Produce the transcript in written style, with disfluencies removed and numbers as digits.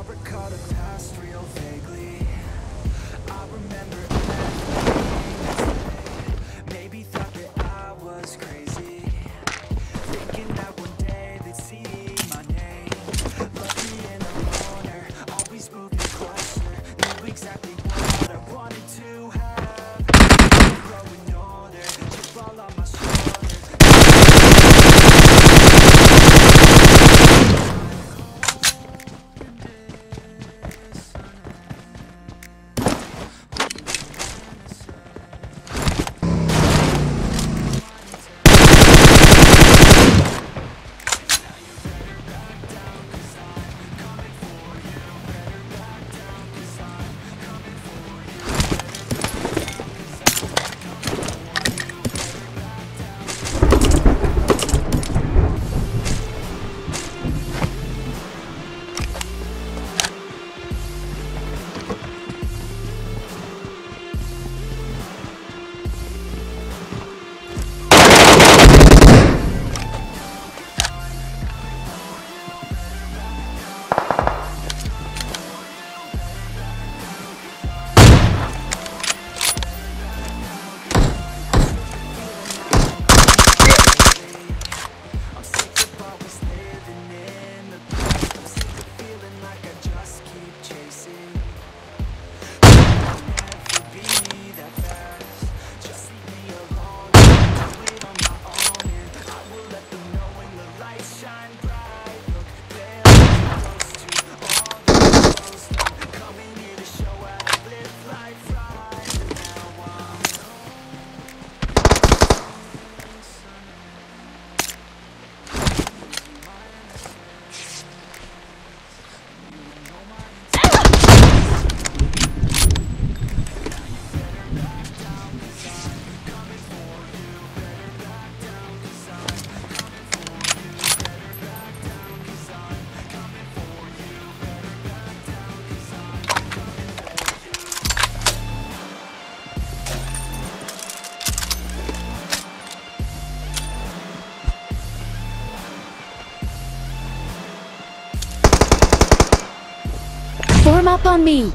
I recall the past real vaguely. I remember everything they said. Maybe thought that I was crazy, thinking that one day they'd see my name. Lucky and a loner, always moving closer. Knew exactly what I wanted to have. Growing older, just all on my shoulders. Form up on me!